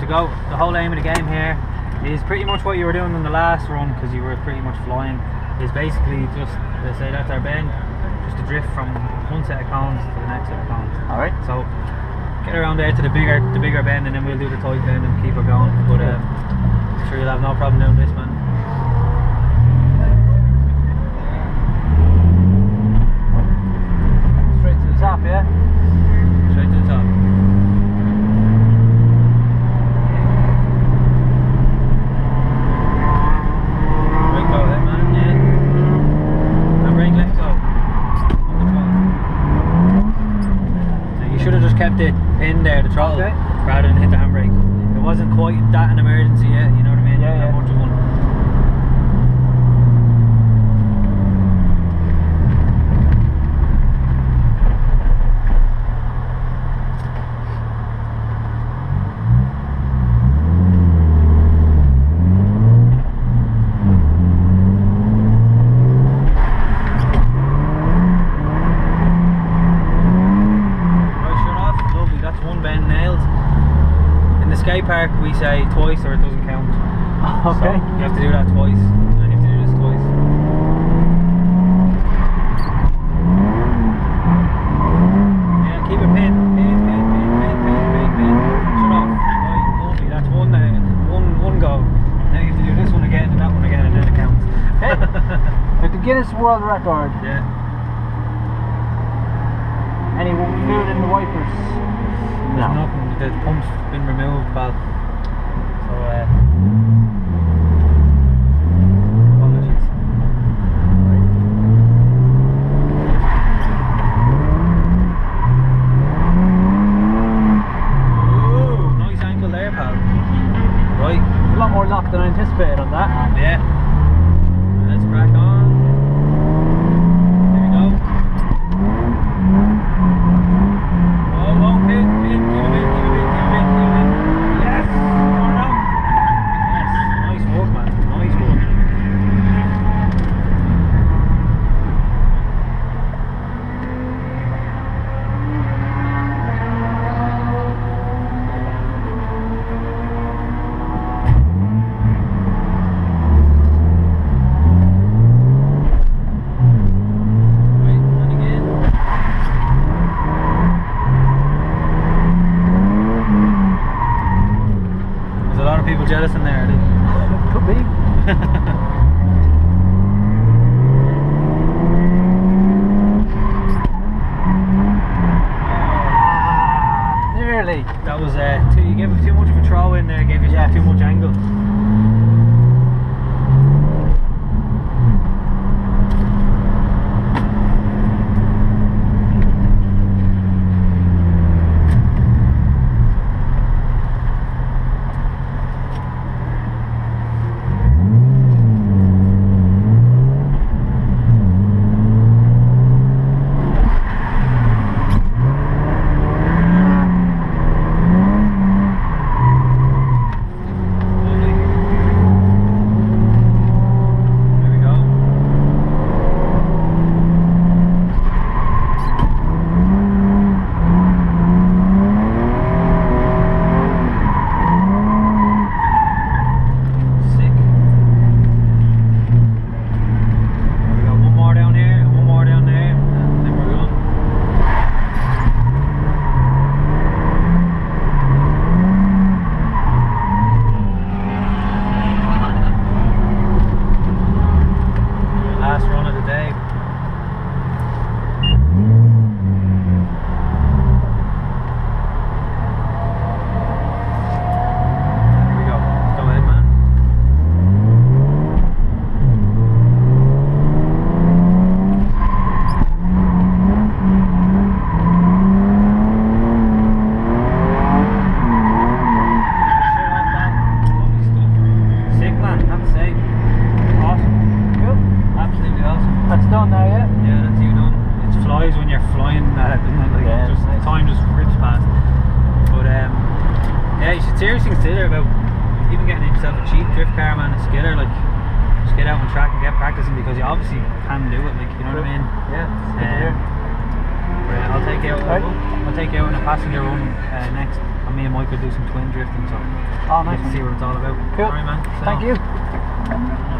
to go. The whole aim of the game here is pretty much what you were doing in the last run, because you were pretty much flying, is basically just, let's say that's our bend, just a drift from one set of cones to the next set of cones. Alright. So get around there to the bigger bend, and then we'll do the tight bend and keep it going. But I'm sure you'll have no problem doing this, man. Straight to the top, yeah? Straight to the top. The pin there, the throttle, okay, rather than hit the handbrake. It wasn't quite that an emergency yet, you know what I mean? Yeah, yeah. Much of park, we say twice or it doesn't count. Okay. So you have to do that twice. And you have to do this twice. Yeah, keep it pin. Shut off. Right, lovely. That's one go. Now you have to do this one again and that one again, and then it counts. Hey, like the Guinness World Record. Yeah. And he won't do it in the wipers. There's no. Nothing. The pump's been removed, but so apologies. Ooh, nice angle there, pal. Right. A lot more lock than I anticipated on that. Yeah. Let's crack on. There we go. Oh, okay, give it. Jealous in there, dude. Could be. Nearly. That was you gave it too much of a throw in there, gave yourself too much angle. Seriously consider about even getting yourself a cheap drift car, man, a skidder, like just get out on track and get practicing, because you obviously can do it, like, you know what I mean? Yeah. I'll take you out in a passenger run next. and me and Mike will do some twin drifting, so oh, nice, see what it's all about. Cool. All right, man. So, thank you.